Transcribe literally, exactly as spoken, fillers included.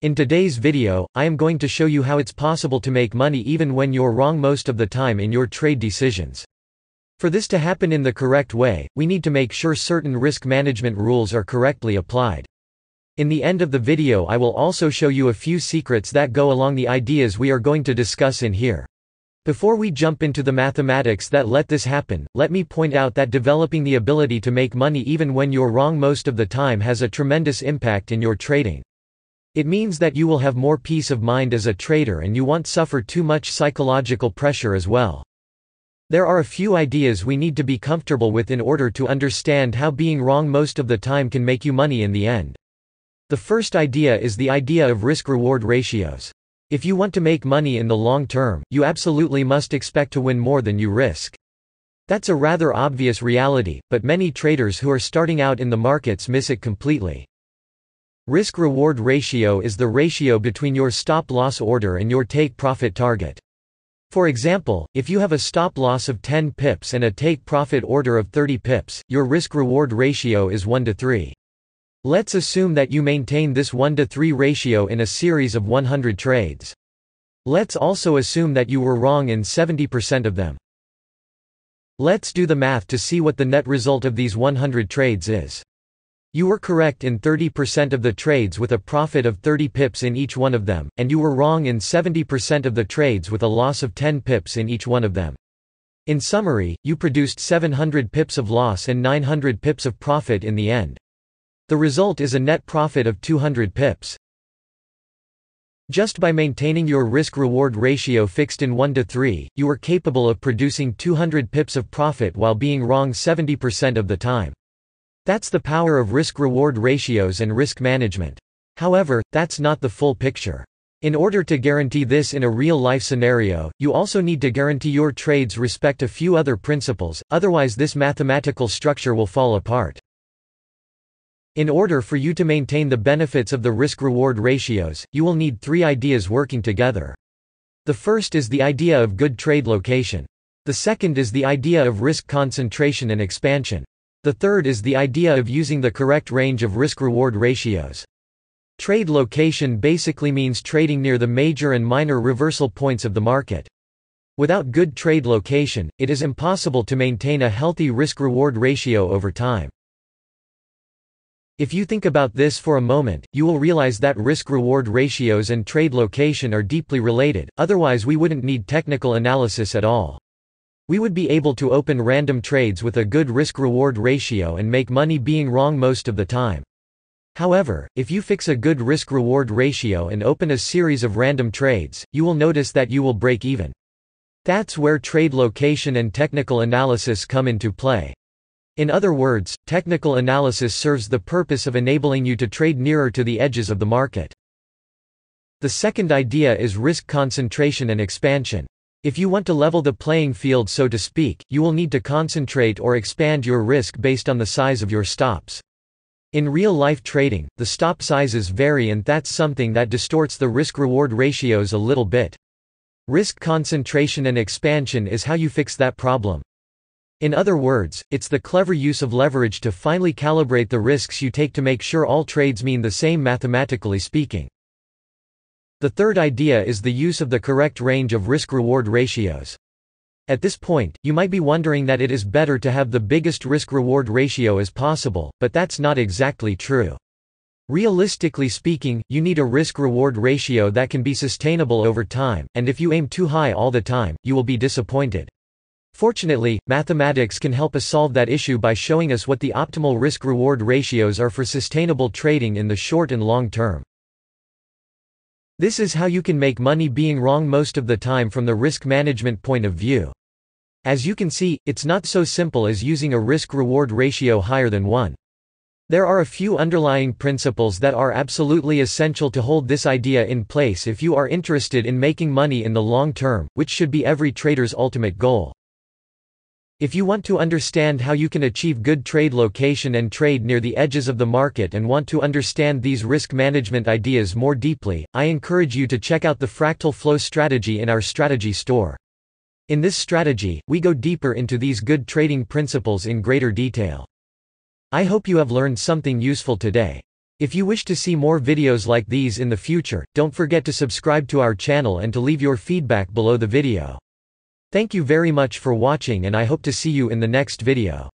In today's video, I am going to show you how it's possible to make money even when you're wrong most of the time in your trade decisions. For this to happen in the correct way, we need to make sure certain risk management rules are correctly applied. In the end of the video, I will also show you a few secrets that go along the ideas we are going to discuss in here. Before we jump into the mathematics that let this happen, let me point out that developing the ability to make money even when you're wrong most of the time has a tremendous impact in your trading. It means that you will have more peace of mind as a trader and you won't suffer too much psychological pressure as well. There are a few ideas we need to be comfortable with in order to understand how being wrong most of the time can make you money in the end. The first idea is the idea of risk-reward ratios. If you want to make money in the long term, you absolutely must expect to win more than you risk. That's a rather obvious reality, but many traders who are starting out in the markets miss it completely. Risk-reward ratio is the ratio between your stop-loss order and your take-profit target. For example, if you have a stop-loss of ten pips and a take-profit order of thirty pips, your risk-reward ratio is one to three. Let's assume that you maintain this one to three ratio in a series of one hundred trades. Let's also assume that you were wrong in seventy percent of them. Let's do the math to see what the net result of these one hundred trades is. You were correct in thirty percent of the trades with a profit of thirty pips in each one of them, and you were wrong in seventy percent of the trades with a loss of ten pips in each one of them. In summary, you produced seven hundred pips of loss and nine hundred pips of profit in the end. The result is a net profit of two hundred pips. Just by maintaining your risk-reward ratio fixed in one to three, you were capable of producing two hundred pips of profit while being wrong seventy percent of the time. That's the power of risk-reward ratios and risk management. However, that's not the full picture. In order to guarantee this in a real-life scenario, you also need to guarantee your trades respect a few other principles, otherwise this mathematical structure will fall apart. In order for you to maintain the benefits of the risk-reward ratios, you will need three ideas working together. The first is the idea of good trade location. The second is the idea of risk concentration and expansion. The third is the idea of using the correct range of risk-reward ratios. Trade location basically means trading near the major and minor reversal points of the market. Without good trade location, it is impossible to maintain a healthy risk-reward ratio over time. If you think about this for a moment, you will realize that risk-reward ratios and trade location are deeply related, otherwise we wouldn't need technical analysis at all. We would be able to open random trades with a good risk-reward ratio and make money being wrong most of the time. However, if you fix a good risk-reward ratio and open a series of random trades, you will notice that you will break even. That's where trade location and technical analysis come into play. In other words, technical analysis serves the purpose of enabling you to trade nearer to the edges of the market. The second idea is risk concentration and expansion. If you want to level the playing field, so to speak, you will need to concentrate or expand your risk based on the size of your stops. In real-life trading, the stop sizes vary, and that's something that distorts the risk-reward ratios a little bit. Risk concentration and expansion is how you fix that problem. In other words, it's the clever use of leverage to finely calibrate the risks you take to make sure all trades mean the same mathematically speaking. The third idea is the use of the correct range of risk-reward ratios. At this point, you might be wondering that it is better to have the biggest risk-reward ratio as possible, but that's not exactly true. Realistically speaking, you need a risk-reward ratio that can be sustainable over time, and if you aim too high all the time, you will be disappointed. Fortunately, mathematics can help us solve that issue by showing us what the optimal risk-reward ratios are for sustainable trading in the short and long term. This is how you can make money being wrong most of the time from the risk management point of view. As you can see, it's not so simple as using a risk-reward ratio higher than one. There are a few underlying principles that are absolutely essential to hold this idea in place if you are interested in making money in the long term, which should be every trader's ultimate goal. If you want to understand how you can achieve good trade location and trade near the edges of the market and want to understand these risk management ideas more deeply, I encourage you to check out the Fractal Flow Strategy in our strategy store. In this strategy, we go deeper into these good trading principles in greater detail. I hope you have learned something useful today. If you wish to see more videos like these in the future, don't forget to subscribe to our channel and to leave your feedback below the video. Thank you very much for watching, and I hope to see you in the next video.